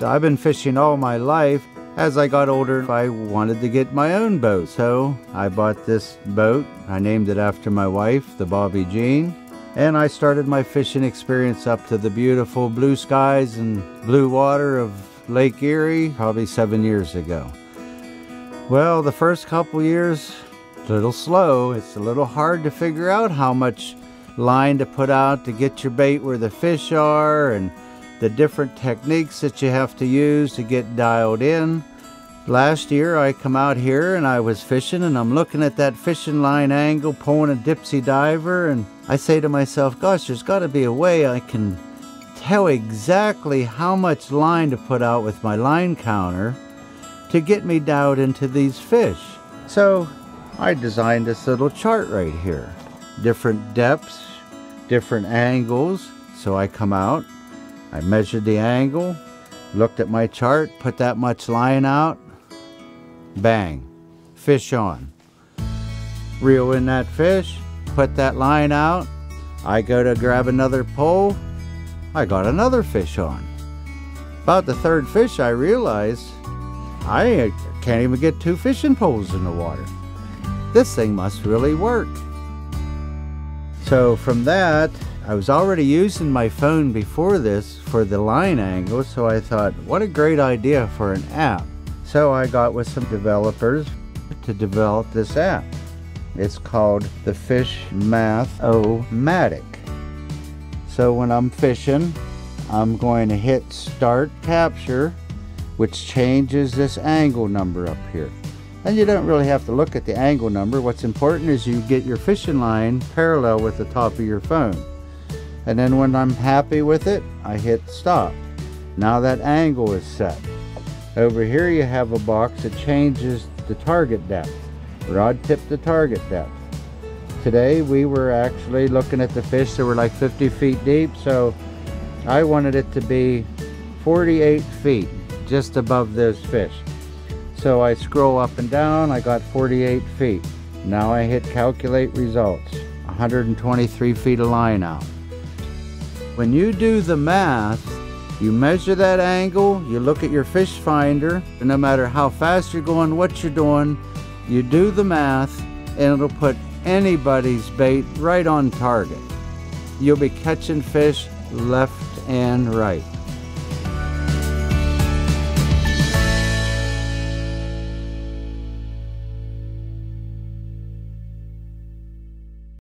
So I've been fishing all my life. As I got older, I wanted to get my own boat. So I bought this boat. I named it after my wife, the Bobby Jean. And I started my fishing experience up to the beautiful blue skies and blue water of Lake Erie probably 7 years ago. Well, the first couple years, a little slow. It's a little hard to figure out how much line to put out to get your bait where the fish are and the different techniques that you have to use to get dialed in. Last year I come out here and I was fishing and I'm looking at that fishing line angle pulling a Dipsy Diver, and I say to myself, gosh, there's got to be a way I can tell exactly how much line to put out with my line counter to get me dialed into these fish. So I designed this little chart right here. Different depths, different angles. So I come out, I measured the angle, looked at my chart, put that much line out. Bang, fish on. Reel in that fish, put that line out. I go to grab another pole, I got another fish on. About the third fish I realized I can't even get two fishing poles in the water. This thing must really work. So from that, I was already using my phone before this for the line angle, so I thought, what a great idea for an app. So I got with some developers to develop this app. It's called the Fish Math-O-Matic. So when I'm fishing, I'm going to hit Start Capture, which changes this angle number up here. And you don't really have to look at the angle number. What's important is you get your fishing line parallel with the top of your phone. And then when I'm happy with it, I hit Stop. Now that angle is set. Over here you have a box that changes the target depth. Rod tip to target depth. Today we were actually looking at the fish that were like 50 feet deep, so I wanted it to be 48 feet just above those fish. So I scroll up and down, I got 48 feet. Now I hit calculate results, 123 feet of line out. When you do the math, you measure that angle, you look at your fish finder, and no matter how fast you're going, what you're doing, you do the math and it'll put anybody's bait right on target. You'll be catching fish left and right.